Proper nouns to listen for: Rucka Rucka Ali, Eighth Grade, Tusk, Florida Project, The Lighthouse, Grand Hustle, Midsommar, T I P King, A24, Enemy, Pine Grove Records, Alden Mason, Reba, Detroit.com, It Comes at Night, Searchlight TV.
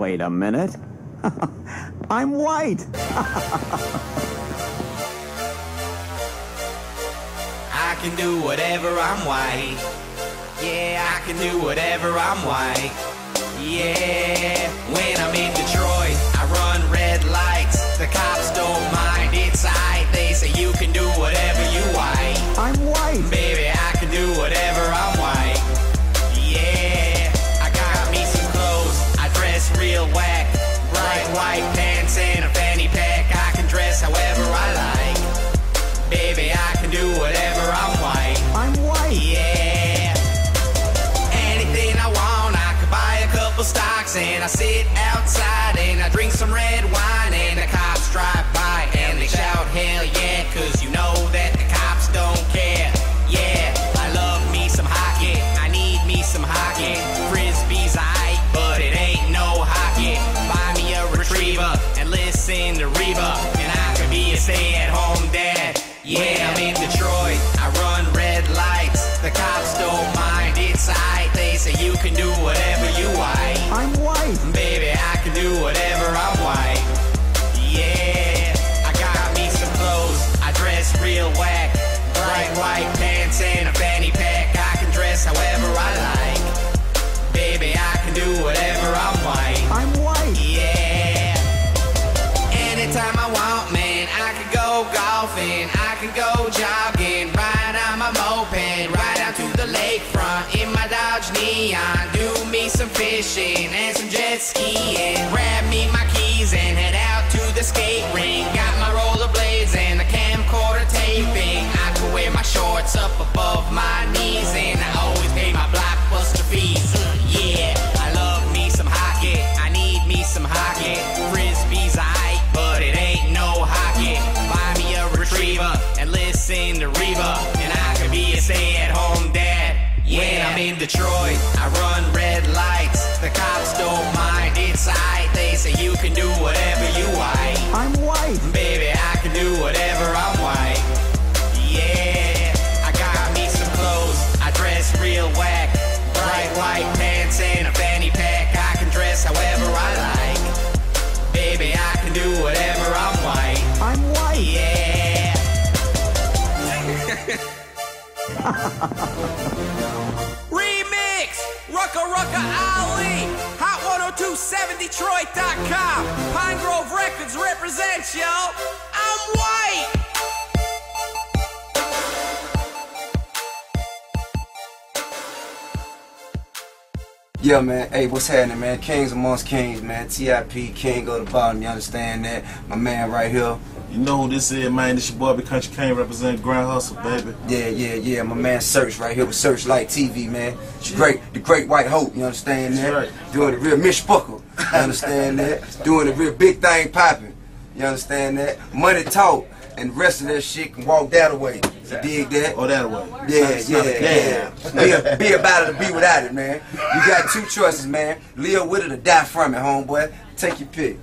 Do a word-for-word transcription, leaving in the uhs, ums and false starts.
wait a minute. I'm white. I can do whatever, I'm white. Yeah, I can do whatever, I'm white. Yeah, when I'm in Detroit, I run red lights. The cops don't mind, it's I. They say you can do whatever you white. I'm white. Baby, I can do whatever, I'm white. Yeah, I got me some clothes. I dress real whack. Bright white pants and a fanny pack. I can dress however I like. Baby, I can do whatever, I'm white. I'm white. Yeah. Anything I want, I could buy a couple stocks. And I sit outside and I drink some red wine. And the cops drive by and they shout, hell yeah. Cause you know that the cops don't care. Yeah, I love me some hockey. I need me some hockey. Frisbee's aight, but it ain't no hockey. Buy me a retriever and listen to Reba. And I could be a stay-at-home dad. Yeah, I'm in Detroit, I run red lights. The cops don't mind, it's aight. They say you can do whatever you white. I'm white. Baby, I can do whatever, I'm white. Yeah, I got me some clothes, I dress real whack. Bright white pants and a fanny pack. I can dress however I like. Baby, I can do whatever, I'm white. I'm white. Yeah. Anytime I want, man, I can go golfing. I can go jogging, ride on my moped, ride out to the lakefront in my Dodge Neon. Do me some fishing and some jet skiing. Grab me my keys and head out to the skate rink. Got my rollerblades and the camcorder taping. I can wear my shorts up above my knees, and I always pay my Blockbuster fees. Yeah, I love me some hockey. I need me some hockey. Frisbee's aight, but it ain't no hockey. Buy me a retriever and listen to Reba, and I could be a stay-at-home dad. Yeah. When I'm in Detroit, I run red lights. The cops don't mind, it's aight. They say you can do whatever you white. I'm white. Baby, I can do whatever, I'm white. Yeah, I got me some clothes, I dress real whack. Bright white pants and a fanny pack. I can dress however I like. Baby, I can do whatever, I'm white. I'm white. Yeah. Remix! Rucka Rucka Ali! Hot ten twenty-seven Detroit dot com! Pine Grove Records represents, yo! I'm white! Yeah, man. Hey, what's happening, man? Kings amongst kings, man. T I P King, go to bottom. You understand that? My man right here. You know who this is, man. This your boy, Big Country King, representing Grand Hustle, baby. Yeah, yeah, yeah. My man Search right here with Searchlight T V, man. The great, the great white hope. You understand that? That's right. Doing the real Mish Buckle. You understand that? Doing the real big thing popping. You understand that? Money talk. And the rest of that shit can walk that away. You dig that? Or that away. Yeah, yeah, yeah, yeah. Be, be about it or be without it, man. You got two choices, man. Live with it or die from it, homeboy. Take your pick.